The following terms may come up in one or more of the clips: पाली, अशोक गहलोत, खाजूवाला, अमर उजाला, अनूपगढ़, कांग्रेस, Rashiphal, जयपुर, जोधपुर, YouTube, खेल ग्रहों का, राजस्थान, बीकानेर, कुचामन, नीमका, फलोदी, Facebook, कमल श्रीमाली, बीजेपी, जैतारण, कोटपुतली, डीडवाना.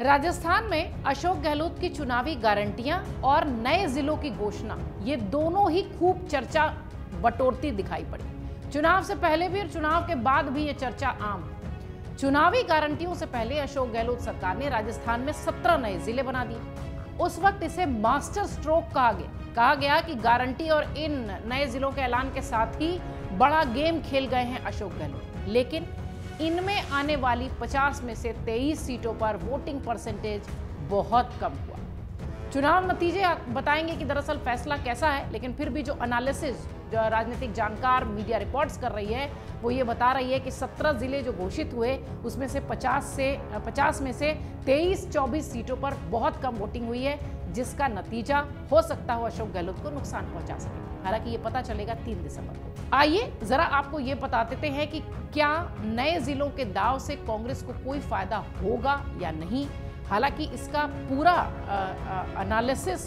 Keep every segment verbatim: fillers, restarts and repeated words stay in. राजस्थान में अशोक गहलोत की चुनावी गारंटियां और नए जिलों की घोषणा, ये दोनों ही खूब चर्चा बटोरती दिखाई पड़ी। चुनाव से पहले भी और चुनाव के बाद भी ये चर्चा आम है। चुनावी गारंटियों से पहले अशोक गहलोत सरकार ने राजस्थान में सत्रह नए जिले बना दिए। उस वक्त इसे मास्टर स्ट्रोक कहा गया कहा गया कि गारंटी और इन नए जिलों के ऐलान के साथ ही बड़ा गेम खेल गए हैं अशोक गहलोत। लेकिन इनमें आने वाली पचास में से तेईस सीटों पर वोटिंग परसेंटेज बहुत कम हुआ। चुनाव नतीजे बताएंगे कि दरअसल फैसला कैसा है, लेकिन फिर भी जो एनालिसिस जो राजनीतिक जानकार मीडिया रिपोर्ट्स कर रही है वो ये बता रही है कि सत्रह जिले जो घोषित हुए उसमें से पचास से पचास में से तेईस चौबीस सीटों पर बहुत कम वोटिंग हुई है, जिसका नतीजा हो सकता हो अशोक गहलोत को नुकसान पहुंचा सके। हालांकि ये पता चलेगा तीन दिसंबर को। आइए जरा आपको ये बता देते हैं कि क्या नए जिलों के दाव से कांग्रेस को कोई फायदा होगा या नहीं। हालांकि इसका पूरा एनालिसिस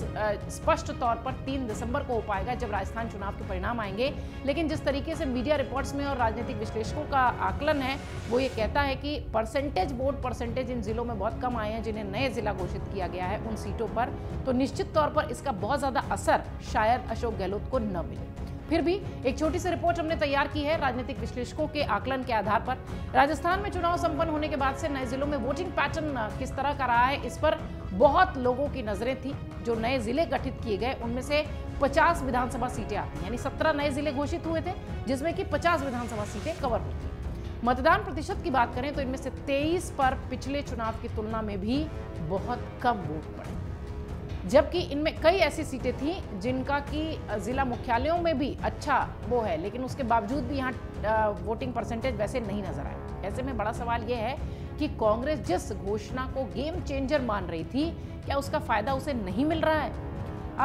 स्पष्ट तौर पर तीन दिसंबर को हो पाएगा, जब राजस्थान चुनाव के परिणाम आएंगे। लेकिन जिस तरीके से मीडिया रिपोर्ट्स में और राजनीतिक विश्लेषकों का आकलन है वो ये कहता है कि परसेंटेज वोट परसेंटेज इन जिलों में बहुत कम आए हैं जिन्हें नए जिला घोषित किया गया है उन सीटों पर, तो निश्चित तौर पर इसका बहुत ज़्यादा असर शायद अशोक गहलोत को न मिले। फिर भी एक छोटी सी रिपोर्ट हमने तैयार की है राजनीतिक विश्लेषकों के आकलन के आधार पर। राजस्थान में चुनाव संपन्न होने के बाद से नए जिलों में वोटिंग पैटर्न किस तरह का रहा है, इस पर बहुत लोगों की नजरें थी। जो नए जिले गठित किए गए उनमें से पचास विधानसभा सीटें आती हैं, यानी सत्रह नए जिले घोषित हुए थे जिसमें कि पचास विधानसभा सीटें कवर हुई थी। मतदान प्रतिशत की बात करें तो इनमें से तेईस पर पिछले चुनाव की तुलना में भी बहुत कम वोट पड़े, जबकि इनमें कई ऐसी सीटें थीं जिनका कि जिला मुख्यालयों में भी अच्छा वो है, लेकिन उसके बावजूद भी यहाँ वोटिंग परसेंटेज वैसे नहीं नजर आया। ऐसे में बड़ा सवाल ये है कि कांग्रेस जिस घोषणा को गेम चेंजर मान रही थी, क्या उसका फायदा उसे नहीं मिल रहा है।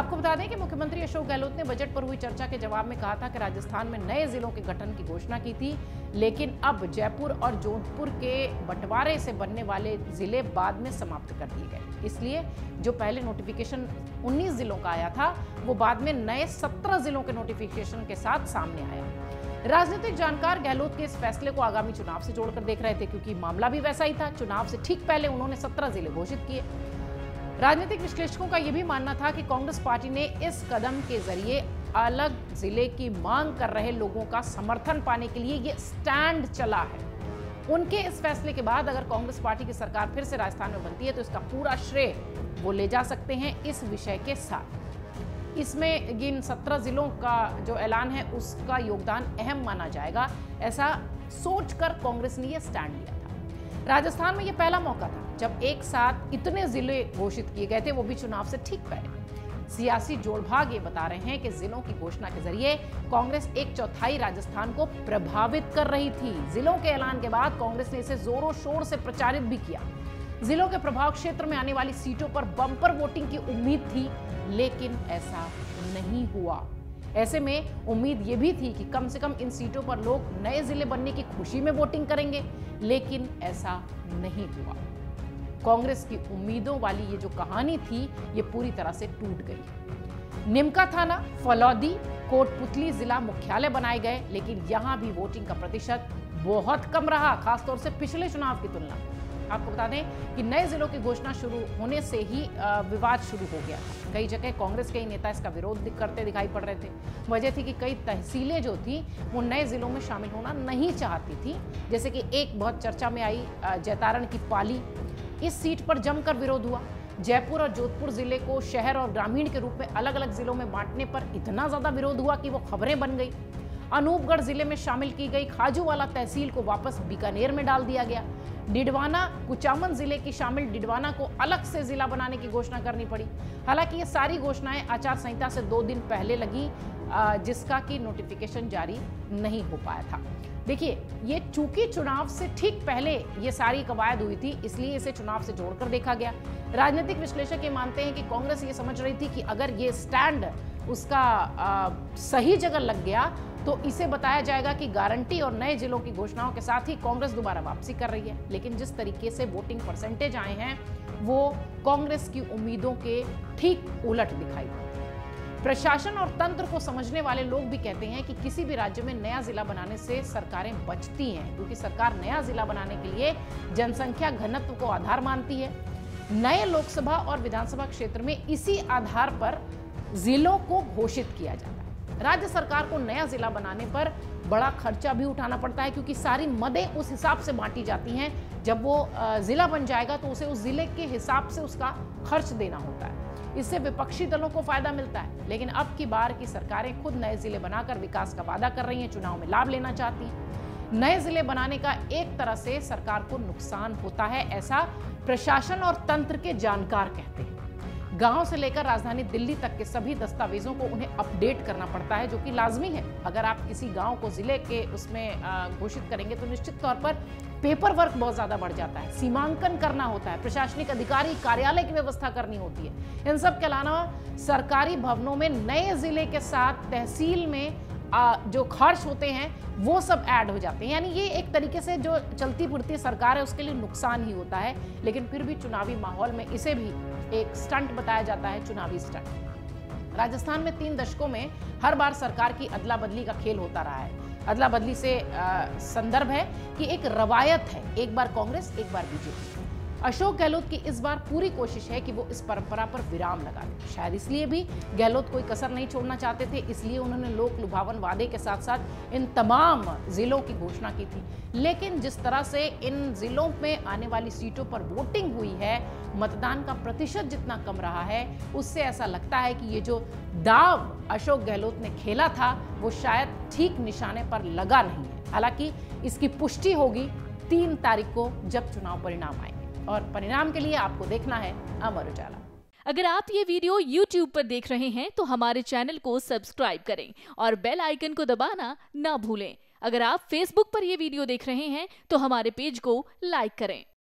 आपको बता दें कि मुख्यमंत्री अशोक गहलोत ने बजट पर हुई चर्चा के जवाब में कहा था कि राजस्थान में नए जिलों के गठन की घोषणा की थी, लेकिन अब जयपुर और जोधपुर के बंटवारे से बनने वाले जिले बाद में समाप्त कर दिए गए, इसलिए जो पहले नोटिफिकेशन उन्नीस जिलों का आया था वो बाद में नए सत्रह जिलों के नोटिफिकेशन के साथ सामने आया। राजनीतिक जानकार गहलोत के इस फैसले को आगामी चुनाव से जोड़कर देख रहे थे, क्योंकि मामला भी वैसा ही था। चुनाव से ठीक पहले उन्होंने सत्रह जिले घोषित किए। राजनीतिक विश्लेषकों का यह भी मानना था कि कांग्रेस पार्टी ने इस कदम के जरिए अलग जिले की मांग कर रहे लोगों का समर्थन पाने के लिए ये स्टैंड चला है। उनके इस फैसले के बाद अगर कांग्रेस पार्टी की सरकार फिर से राजस्थान में बनती है तो इसका पूरा श्रेय वो ले जा सकते हैं। इस विषय के साथ इसमें इन सत्रह जिलों का जो ऐलान है उसका योगदान अहम माना जाएगा, ऐसा सोचकर कांग्रेस ने यह स्टैंड लिया था। राजस्थान में यह पहला मौका था जब एक साथ इतने जिले घोषित किए गए थे, वो भी चुनाव से ठीक पहले। सियासी जोड़भाग ये बता रहे हैं कि जिलों की घोषणा के जरिए कांग्रेस एक चौथाई राजस्थान को प्रभावित कर रही थी। जिलों के ऐलान के बाद कांग्रेस ने इसे जोरों शोर से प्रचारित भी किया। जिलों के प्रभाव क्षेत्र में आने वाली सीटों पर बंपर वोटिंग की उम्मीद थी, लेकिन ऐसा नहीं हुआ। ऐसे में उम्मीद ये भी थी कि कम से कम इन सीटों पर लोग नए जिले बनने की खुशी में वोटिंग करेंगे, लेकिन ऐसा नहीं हुआ। कांग्रेस की उम्मीदों वाली ये जो कहानी थी ये पूरी तरह से टूट गई। नीमका थाना, फलोदी, कोटपुतली जिला मुख्यालय बनाए गए, लेकिन यहाँ भी वोटिंग का प्रतिशत बहुत कम रहा, खासतौर से पिछले चुनाव की तुलना में। आपको बता दें कि नए जिलों की घोषणा शुरू होने से ही विवाद शुरू हो गया। कई जगह कांग्रेस के ही नेता इसका विरोध करते दिखाई पड़ रहे थे। वजह थी कि कई तहसीलें जो थी वो नए जिलों में शामिल होना नहीं चाहती थी, जैसे कि एक बहुत चर्चा में आई जैतारण की पाली, इस सीट पर जमकर विरोध हुआ। जयपुर और जोधपुर जिले को शहर और ग्रामीण के रूप में अलग अलग जिलों में बांटने पर इतना ज्यादा विरोध हुआ कि वो खबरें बन गई। अनूपगढ़ जिले में शामिल की गई खाजूवाला तहसील को वापस बीकानेर में डाल दिया गया। डीडवाना, कुचामन जिले की शामिल डीडवाना को अलग से जिला बनाने की घोषणा करनी पड़ी। हालांकि ये सारी घोषणाएं आचार संहिता से दो दिन पहले लगी, जिसका कि नोटिफिकेशन जारी नहीं हो पाया था। देखिए, ये चूंकि चुनाव से ठीक पहले ये सारी कवायद हुई थी, इसलिए इसे चुनाव से जोड़कर देखा गया। राजनीतिक विश्लेषक ये मानते हैं कि कांग्रेस ये समझ रही थी कि अगर ये स्टैंड उसका आ, सही जगह लग गया तो इसे बताया जाएगा कि गारंटी और नए जिलों की घोषणाओं के साथ ही कांग्रेस दोबारा वापसी कर रही है। लेकिन जिस तरीके से वोटिंग परसेंटेज आए हैं वो कांग्रेस की उम्मीदों के ठीक उलट दिखाई पड़े। प्रशासन और तंत्र को समझने वाले लोग भी कहते हैं कि किसी भी राज्य में नया जिला बनाने से सरकारें बचती हैं, क्योंकि सरकार नया जिला बनाने के लिए जनसंख्या घनत्व को आधार मानती है। नए लोकसभा और विधानसभा क्षेत्र में इसी आधार पर जिलों को घोषित किया जाता है। राज्य सरकार को नया जिला बनाने पर बड़ा खर्चा भी उठाना पड़ता है, क्योंकि सारी मदें उस हिसाब से बांटी जाती हैं। जब वो जिला बन जाएगा तो उसे उस जिले के हिसाब से उसका खर्च देना होता है। इससे विपक्षी दलों को फायदा मिलता है, लेकिन अब की बार की सरकारें खुद नए जिले बनाकर विकास का वादा कर रही हैं, चुनाव में लाभ लेना चाहती हैं। नए जिले बनाने का एक तरह से सरकार को नुकसान होता है, ऐसा प्रशासन और तंत्र के जानकार कहते हैं। गांव से लेकर राजधानी दिल्ली तक के सभी दस्तावेजों को उन्हें अपडेट करना पड़ता है, जो कि लाजमी है। अगर आप किसी गांव को जिले के उसमें घोषित करेंगे तो निश्चित तौर पर पेपर वर्क बहुत ज्यादा बढ़ जाता है, सीमांकन करना होता है, प्रशासनिक अधिकारी कार्यालय की व्यवस्था करनी होती है। इन सब के अलावा सरकारी भवनों में नए जिले के साथ तहसील में जो खर्च होते हैं वो सब ऐड हो जाते हैं। यानी ये एक तरीके से जो चलती फिरती सरकार है उसके लिए नुकसान ही होता है, लेकिन फिर भी चुनावी माहौल में इसे भी एक स्टंट बताया जाता है, चुनावी स्टंट। राजस्थान में तीन दशकों में हर बार सरकार की अदला बदली का खेल होता रहा है। अदला बदली से संदर्भ है कि एक रवायत है, एक बार कांग्रेस एक बार बीजेपी। अशोक गहलोत की इस बार पूरी कोशिश है कि वो इस परंपरा पर विराम लगा दें। शायद इसलिए भी गहलोत कोई कसर नहीं छोड़ना चाहते थे, इसलिए उन्होंने लोक लुभावन वादे के साथ साथ इन तमाम जिलों की घोषणा की थी। लेकिन जिस तरह से इन जिलों में आने वाली सीटों पर वोटिंग हुई है, मतदान का प्रतिशत जितना कम रहा है, उससे ऐसा लगता है कि ये जो दाव अशोक गहलोत ने खेला था वो शायद ठीक निशाने पर लगा नहीं है। हालांकि इसकी पुष्टि होगी तीन तारीख को, जब चुनाव परिणाम आएंगे, और परिणाम के लिए आपको देखना है अमर उजाला। अगर आप ये वीडियो YouTube पर देख रहे हैं तो हमारे चैनल को सब्सक्राइब करें और बेल आइकन को दबाना ना भूलें। अगर आप Facebook पर ये वीडियो देख रहे हैं तो हमारे पेज को लाइक करें।